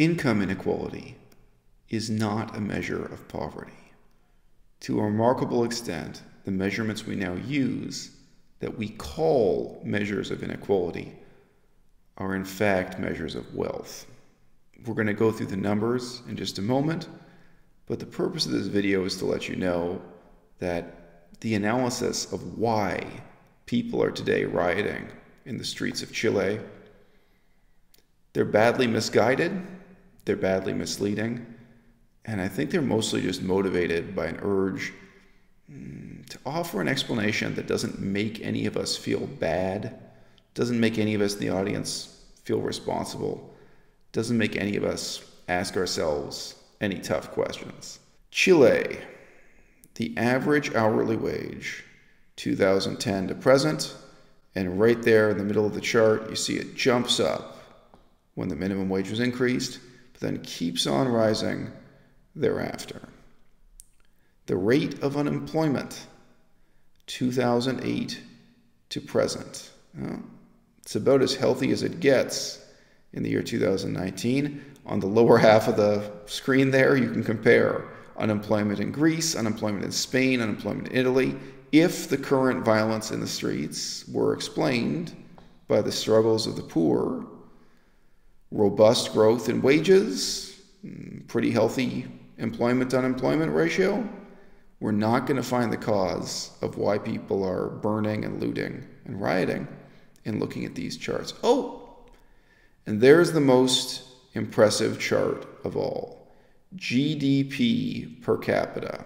Income inequality is not a measure of poverty. To a remarkable extent, the measurements we now use that we call measures of inequality are in fact measures of wealth. We're going to go through the numbers in just a moment, but the purpose of this video is to let you know that the analysis of why people are today rioting in the streets of Chile, they're badly misguided, they're badly misleading, and I think they're mostly just motivated by an urge to offer an explanation that doesn't make any of us feel bad, doesn't make any of us in the audience feel responsible, doesn't make any of us ask ourselves any tough questions. Chile, the average hourly wage, 2010 to present, and right there in the middle of the chart, you see it jumps up when the minimum wage was increased, but then keeps on rising thereafter. The rate of unemployment, 2008 to present. Well, it's about as healthy as it gets in the year 2019. On the lower half of the screen there, you can compare unemployment in Greece, unemployment in Spain, unemployment in Italy. If the current violence in the streets were explained by the struggles of the poor, robust growth in wages, pretty healthy employment-unemployment ratio, we're not going to find the cause of why people are burning and looting and rioting in looking at these charts. Oh, and there's the most impressive chart of all, GDP per capita.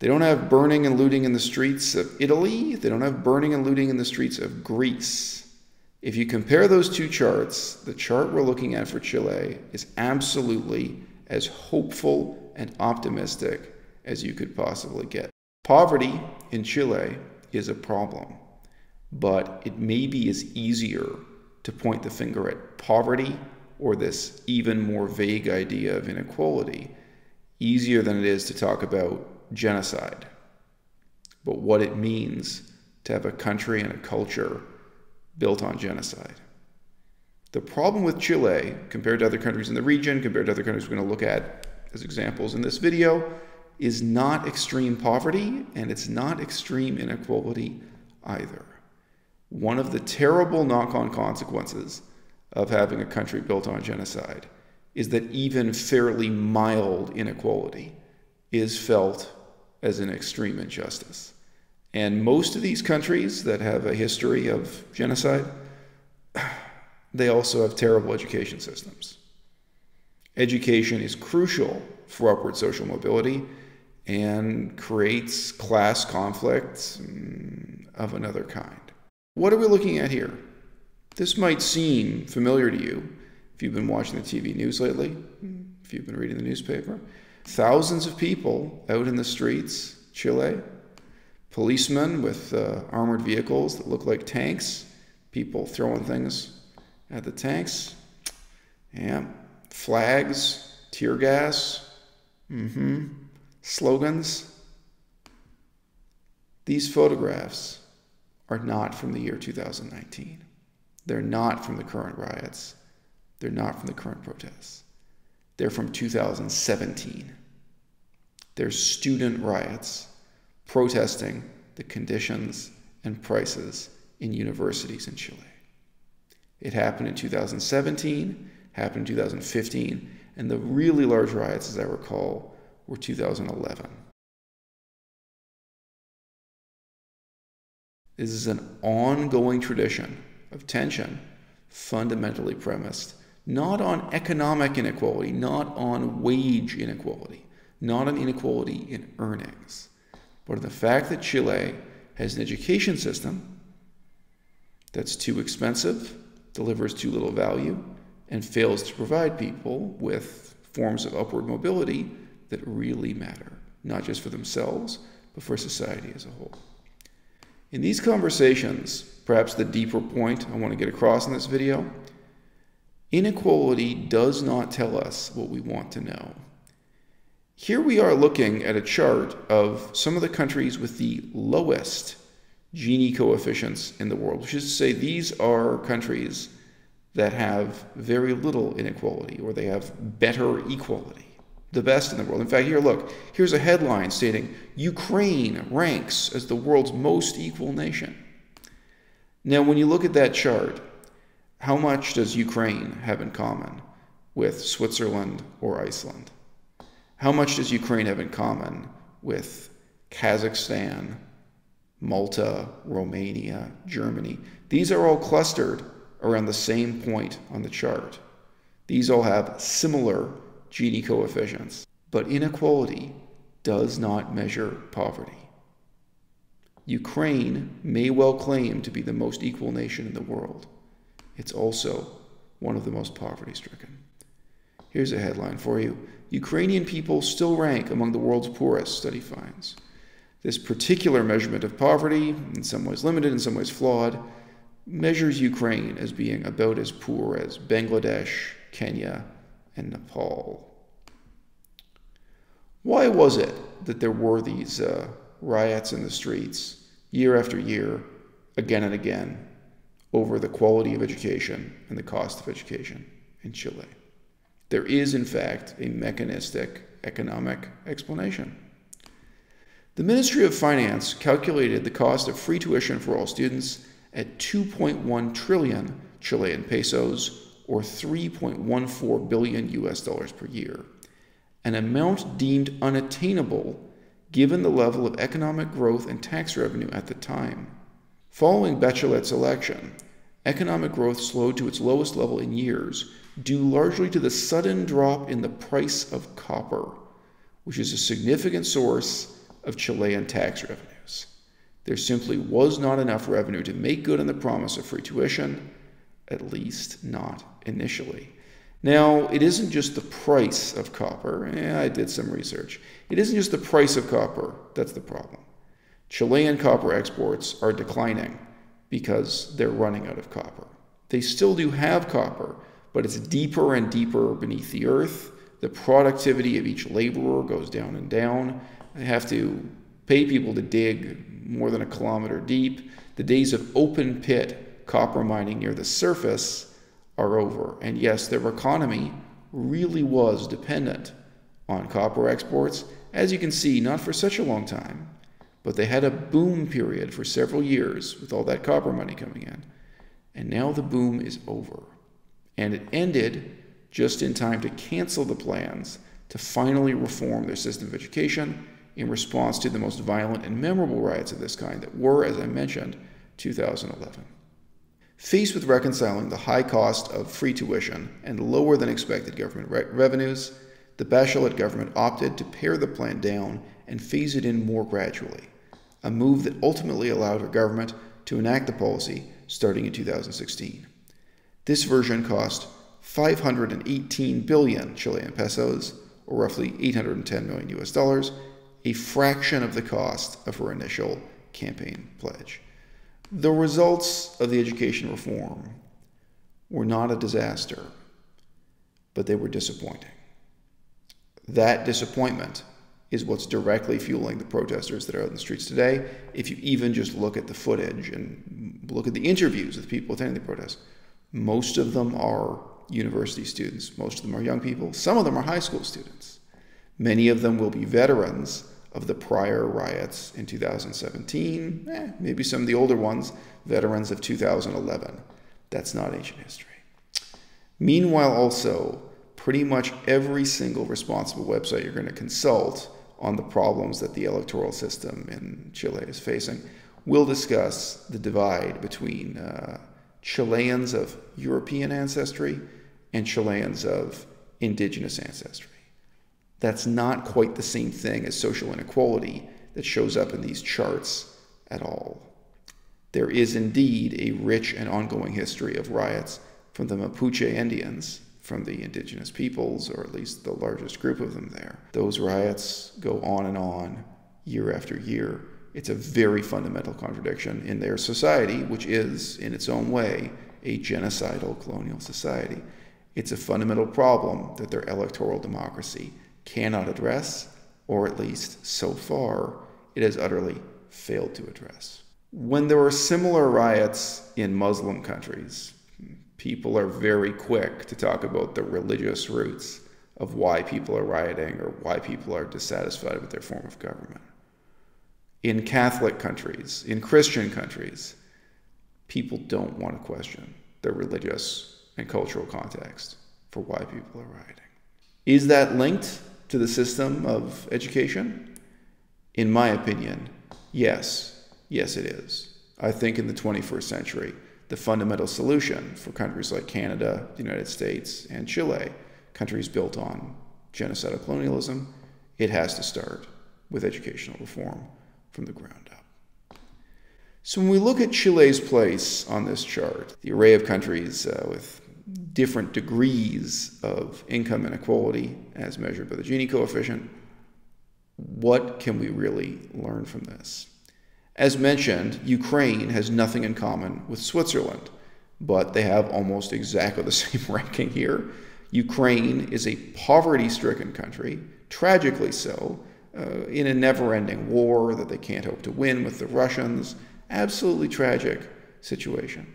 They don't have burning and looting in the streets of Italy. They don't have burning and looting in the streets of Greece. If you compare those two charts, the chart we're looking at for Chile is absolutely as hopeful and optimistic as you could possibly get. Poverty in Chile is a problem, but it maybe is easier to point the finger at poverty or this even more vague idea of inequality, easier than it is to talk about genocide. But what it means to have a country and a culture built on genocide. The problem with Chile, compared to other countries in the region, compared to other countries we're going to look at as examples in this video, is not extreme poverty, and it's not extreme inequality either. One of the terrible knock-on consequences of having a country built on genocide is that even fairly mild inequality is felt as an extreme injustice. And most of these countries that have a history of genocide, they also have terrible education systems. Education is crucial for upward social mobility and creates class conflicts of another kind. What are we looking at here? This might seem familiar to you if you've been watching the TV news lately, if you've been reading the newspaper. Thousands of people out in the streets, Chile, policemen with armored vehicles that look like tanks, people throwing things at the tanks, yeah, flags, tear gas, slogans. These photographs are not from the year 2019. They're not from the current riots. They're not from the current protests. They're from 2017. They're student riots protesting the conditions and prices in universities in Chile. It happened in 2017, happened in 2015, and the really large riots, as I recall, were 2011. This is an ongoing tradition of tension, fundamentally premised not on economic inequality, not on wage inequality, not on inequality in earnings, but on the fact that Chile has an education system that's too expensive, delivers too little value, and fails to provide people with forms of upward mobility that really matter, not just for themselves, but for society as a whole. In these conversations, perhaps the deeper point I want to get across in this video, inequality does not tell us what we want to know. Here we are looking at a chart of some of the countries with the lowest Gini coefficients in the world, which is to say these are countries that have very little inequality, or they have better equality, the best in the world. In fact, here, look, here's a headline stating, Ukraine ranks as the world's most equal nation. Now, when you look at that chart, how much does Ukraine have in common with Switzerland or Iceland? How much does Ukraine have in common with Kazakhstan, Malta, Romania, Germany? These are all clustered around the same point on the chart. These all have similar Gini coefficients. But inequality does not measure poverty. Ukraine may well claim to be the most equal nation in the world. It's also one of the most poverty-stricken. Here's a headline for you. Ukrainian people still rank among the world's poorest, study finds. This particular measurement of poverty, in some ways limited, in some ways flawed, measures Ukraine as being about as poor as Bangladesh, Kenya, and Nepal. Why was it that there were these riots in the streets year after year, again and again, over the quality of education and the cost of education in Chile? There is, in fact, a mechanistic economic explanation. The Ministry of Finance calculated the cost of free tuition for all students at 2.1 trillion Chilean pesos, or $3.14 billion per year, an amount deemed unattainable given the level of economic growth and tax revenue at the time. Following Bachelet's election, economic growth slowed to its lowest level in years, due largely to the sudden drop in the price of copper, which is a significant source of Chilean tax revenues. There simply was not enough revenue to make good on the promise of free tuition, at least not initially. Now, it isn't just the price of copper. I did some research. It isn't just the price of copper that's the problem. Chilean copper exports are declining because they're running out of copper. They still do have copper, but it's deeper and deeper beneath the earth. The productivity of each laborer goes down and down. They have to pay people to dig more than a kilometer deep. The days of open pit copper mining near the surface are over. And yes, their economy really was dependent on copper exports. As you can see, not for such a long time, but they had a boom period for several years with all that copper money coming in. And now the boom is over. And it ended just in time to cancel the plans to finally reform their system of education in response to the most violent and memorable riots of this kind that were, as I mentioned, 2011. Faced with reconciling the high cost of free tuition and lower than expected government revenues, the Bachelet government opted to pare the plan down and phase it in more gradually, a move that ultimately allowed her government to enact the policy starting in 2016. This version cost 518 billion Chilean pesos, or roughly $810 million, a fraction of the cost of her initial campaign pledge. The results of the education reform were not a disaster, but they were disappointing. That disappointment is what's directly fueling the protesters that are out in the streets today. If you even just look at the footage and look at the interviews of the people attending the protests, most of them are university students. Most of them are young people. Some of them are high school students. Many of them will be veterans of the prior riots in 2017, maybe some of the older ones, veterans of 2011. That's not ancient history. Meanwhile, also, pretty much every single responsible website you're going to consult on the problems that the electoral system in Chile is facing will discuss the divide between Chileans of European ancestry and Chileans of indigenous ancestry. That's not quite the same thing as social inequality that shows up in these charts at all. There is indeed a rich and ongoing history of riots from the Mapuche Indians, from the indigenous peoples, or at least the largest group of them there. Those riots go on and on, year after year. It's a very fundamental contradiction in their society, which is, in its own way, a genocidal colonial society. It's a fundamental problem that their electoral democracy cannot address, or at least so far, it has utterly failed to address. When there were similar riots in Muslim countries, people are very quick to talk about the religious roots of why people are rioting or why people are dissatisfied with their form of government. In Catholic countries, in Christian countries, people don't want to question the religious and cultural context for why people are rioting. Is that linked to the system of education? In my opinion, yes. Yes, it is. I think in the 21st century, the fundamental solution for countries like Canada, the United States, and Chile, countries built on genocidal colonialism, it has to start with educational reform from the ground up. So when we look at Chile's place on this chart, the array of countries with different degrees of income inequality as measured by the Gini coefficient, what can we really learn from this? As mentioned, Ukraine has nothing in common with Switzerland, but they have almost exactly the same ranking here. Ukraine is a poverty-stricken country, tragically so, in a never-ending war that they can't hope to win with the Russians. Absolutely tragic situation.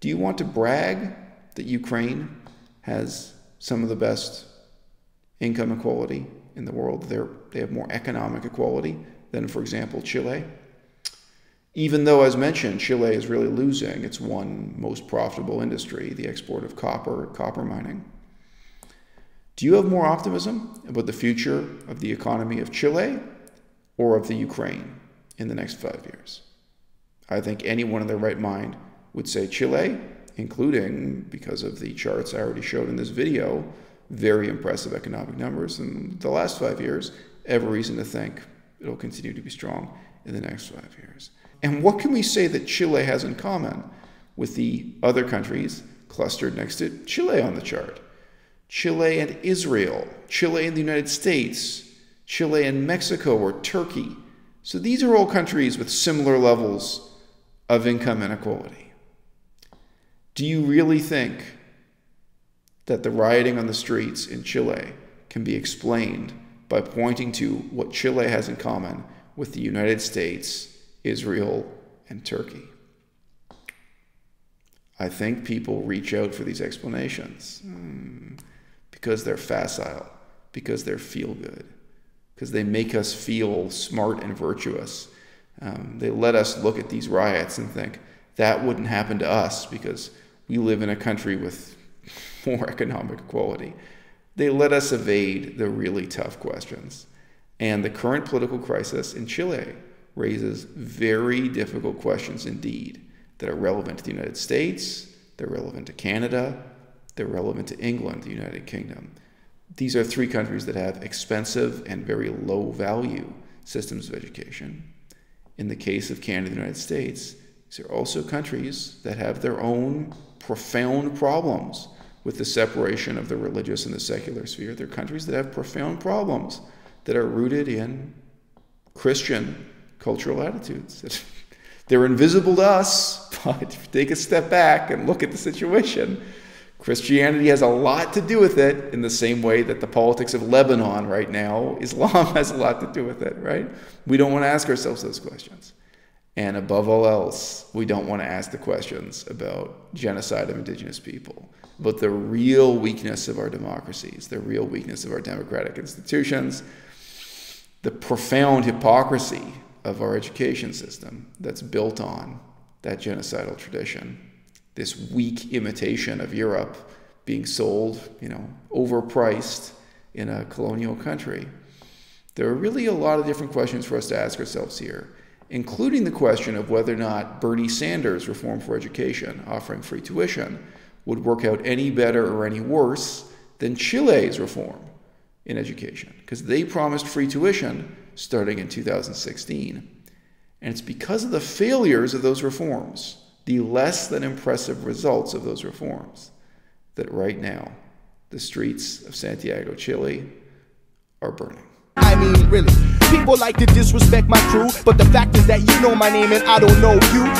Do you want to brag that Ukraine has some of the best income equality in the world? They have more economic equality than, for example, Chile. Even though, as mentioned, Chile is really losing its one most profitable industry, the export of copper mining. Do you have more optimism about the future of the economy of Chile or of the Ukraine in the next 5 years? I think anyone in their right mind would say Chile, including, because of the charts I already showed in this video, very impressive economic numbers in the last 5 years, every reason to think it'll continue to be strong in the next 5 years. And what can we say that Chile has in common with the other countries clustered next to Chile on the chart? Chile and Israel, Chile and the United States, Chile and Mexico or Turkey. So these are all countries with similar levels of income inequality. Do you really think that the rioting on the streets in Chile can be explained by pointing to what Chile has in common with the United States, Israel, and Turkey? I think people reach out for these explanations because they're facile, because they're feel-good, because they make us feel smart and virtuous. They let us look at these riots and think, that wouldn't happen to us because we live in a country with more economic equality. They let us evade the really tough questions. And the current political crisis in Chile raises very difficult questions indeed that are relevant to the United States, they're relevant to Canada, they're relevant to England, the United Kingdom. These are three countries that have expensive and very low value systems of education. In the case of Canada and the United States, these are also countries that have their own profound problems with the separation of the religious and the secular sphere. They're countries that have profound problems that are rooted in Christian cultural attitudes. They're invisible to us, but if you take a step back and look at the situation, Christianity has a lot to do with it in the same way that the politics of Lebanon right now, Islam has a lot to do with it, right? We don't want to ask ourselves those questions. And above all else, we don't want to ask the questions about genocide of indigenous people, but the real weakness of our democracies, the real weakness of our democratic institutions, the profound hypocrisy of our education system that's built on that genocidal tradition, this weak imitation of Europe being sold, overpriced in a colonial country. There are really a lot of different questions for us to ask ourselves here, including the question of whether or not Bernie Sanders' reform for education, offering free tuition, would work out any better or any worse than Chile's reform in education, because they promised free tuition starting in 2016. And it's because of the failures of those reforms, the less than impressive results of those reforms, that right now the streets of Santiago, Chile are burning. I mean, really, people like to disrespect my crew, but the fact is that you know my name and I don't know you.